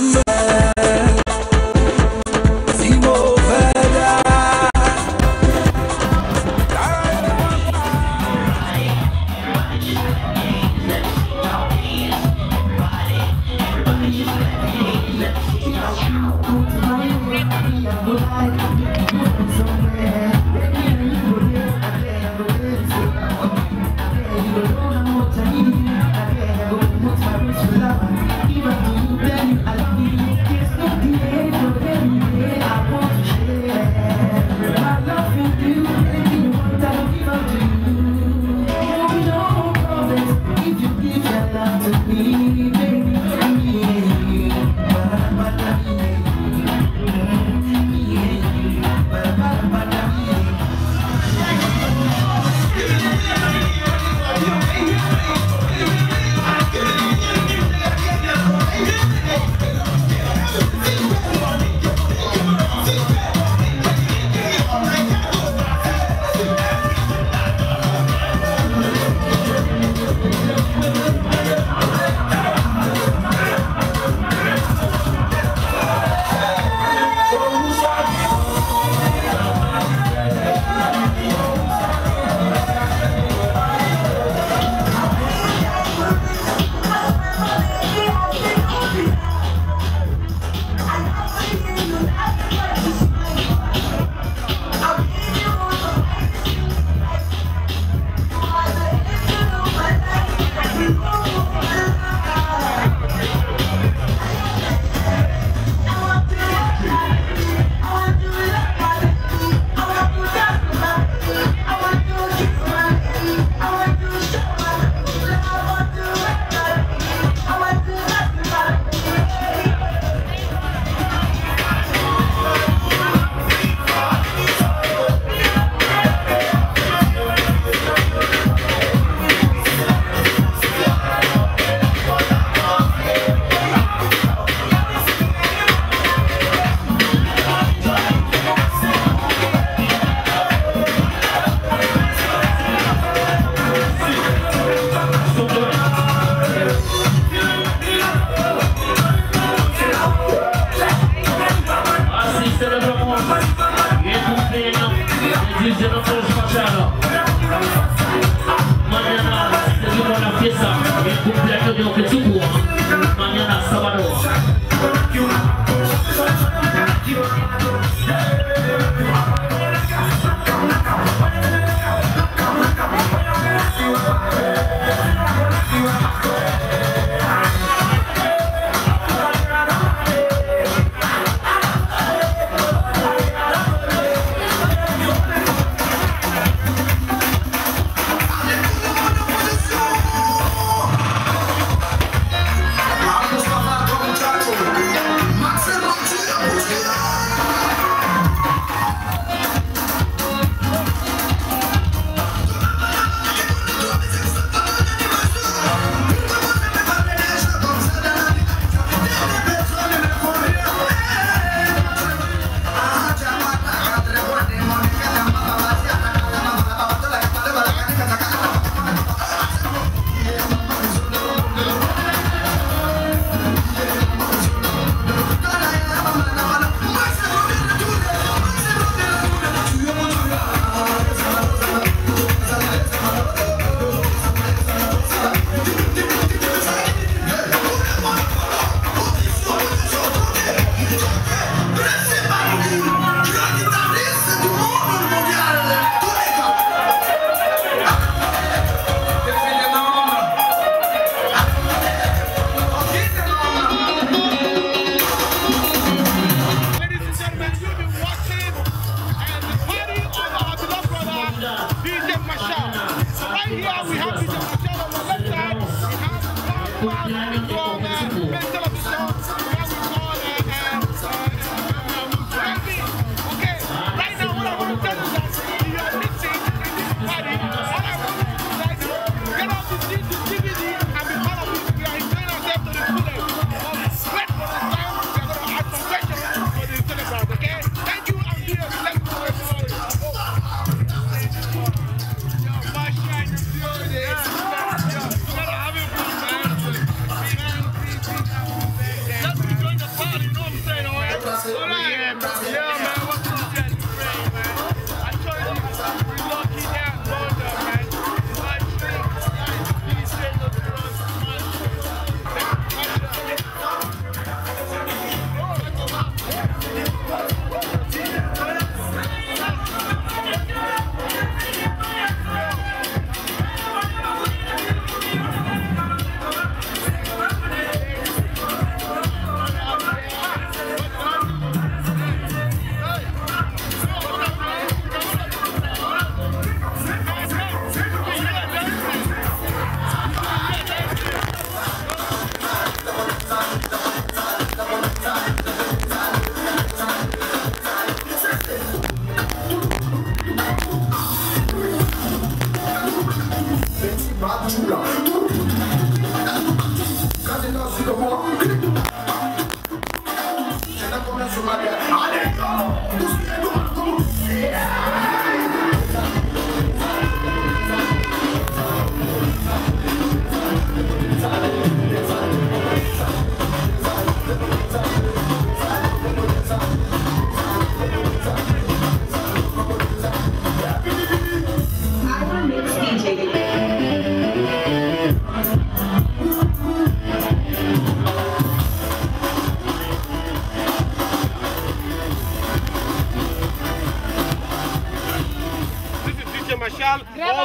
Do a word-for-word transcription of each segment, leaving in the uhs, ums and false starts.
I love you.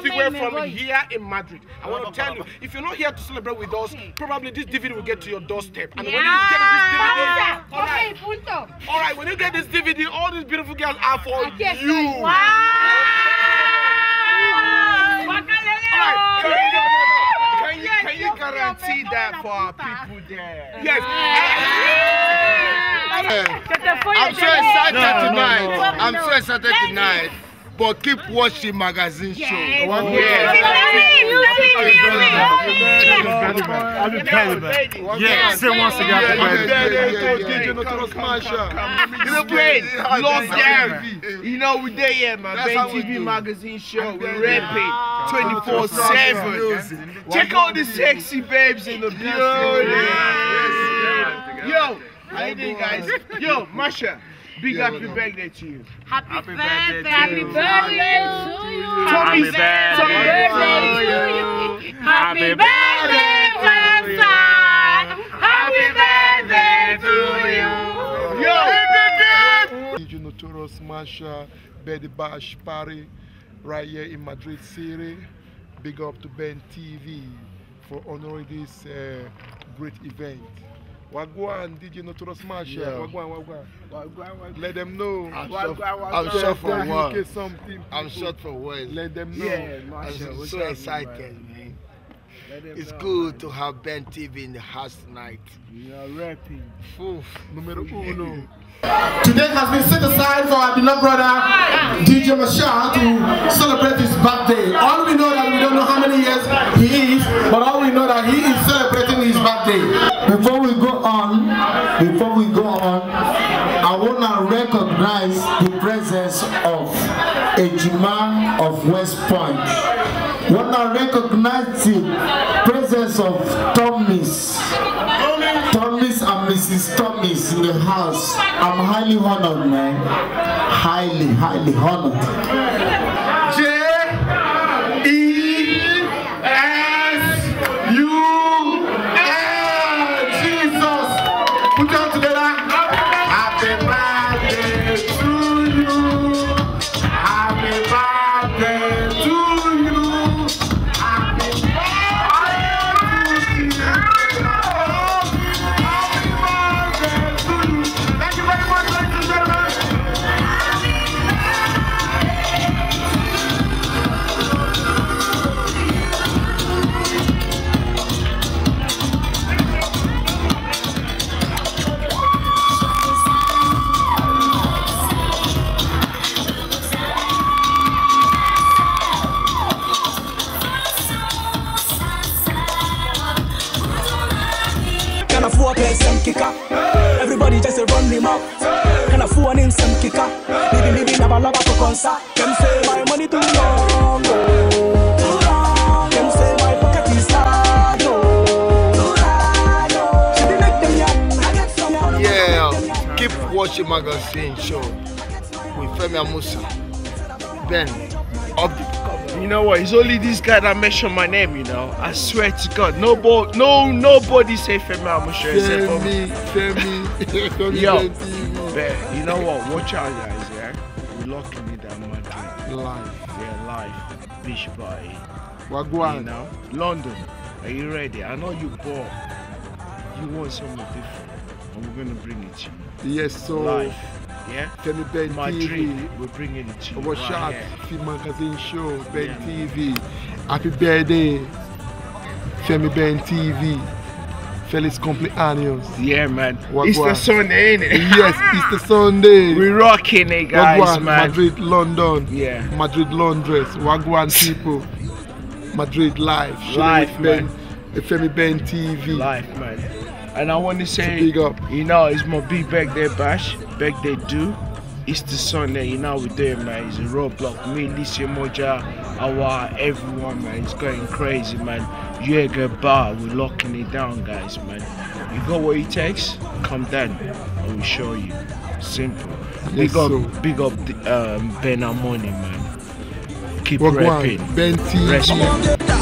everywhere from here in Madrid. I want to tell you, if you're not here to celebrate with us, probably this D V D will get to your doorstep. And when you get this D V D, all right, all right, when you get this D V D, all these beautiful girls are for you. See that for our people there. Yes. I'm so excited tonight. I'm so excited tonight. But keep watching magazine show. Yes. Say once again. You know we there here, man. Ben T V magazine show. We rap it twenty-four seven. Check out the sexy babes in the building. Yo, how you doing, guys? Yo, Marsha. Big yeah, happy birthday to you. Happy, happy birthday, birthday, happy birthday to you. Happy birthday to you. Happy birthday, happy birthday to you. Yo, yo. Thomas, Marshall, Betty Bash party right here in Madrid City. Big up to Ben T V for honoring this uh, great event. Wagwan, D J Notorious Marshall. Yeah. Wagwan, Wagwan. Wagwan, Wagwan. Let them know. I'm short, I'm short for one. I'm short for one. Let them know. Yeah, Marshall, I'm so excited, you, man. man. It's know, good man. to have Ben T V in the house tonight. We are rapping. Oof. Numero uno. Today has been set aside for our beloved brother D J Marshall to celebrate his birthday. All we know that we don't know how many years he is, but all we know that he is celebrating his birthday. Before we go on, before we go on, I want to recognize the presence of Ejima of West Point. I want to recognize the presence of Thomas, Thomas and Missus Thomas in the house. I'm highly honored, man. Highly, highly honored. Everybody just a run him up. Can I phone him some kicker? Living, living, never love a concert. Them say my money too long. Too long. Them say my pocket is tight. Too long. She didn't make them yet. I get some money. Yeah, keep watching magazine show with Femi Amusa. Ben, up the. You know what? It's only this guy that mentioned my name. You know, I swear to God, no, no, nobody say Femi Amusa except for me. Femi, yo, but you know what? Watch out, guys. Yeah, we lucky with that Madrid life. Yeah, life, beach boy. Wagwan, you know, London. Are you ready? I know you bored. You want something different, and we're gonna bring it to you. Yes, so. Life. Yeah, Ben my T V. Dream. We're bringing it to you. Watch out, Film Magazine Show, Ben yeah. T V. Happy birthday, Femi Ben T V. Feliz cumpleaños. Yeah, man. Wagwan. It's the Sunday, ain't it? Yes, it's the Sunday. We're rocking it, guys, Wagwan, man. Madrid, London. Yeah. Madrid, Londres. Wagwan people. Madrid life. Life, man. Ben, Femi Ben T V. Life, man. And I want to say, big up. You know, it's my big birthday bash. Birthday do. It's the Sunday. You know we there, man. It's a roadblock. Me, Lisa, Moja, Awa, everyone, man. It's going crazy, man. Jaeger bar. We're locking it down, guys, man. You got what it takes? Come down. I will show you. Simple. Big yes, up, so. big up, the, um, Ben Amoni, man. Keep rapping. Ben T.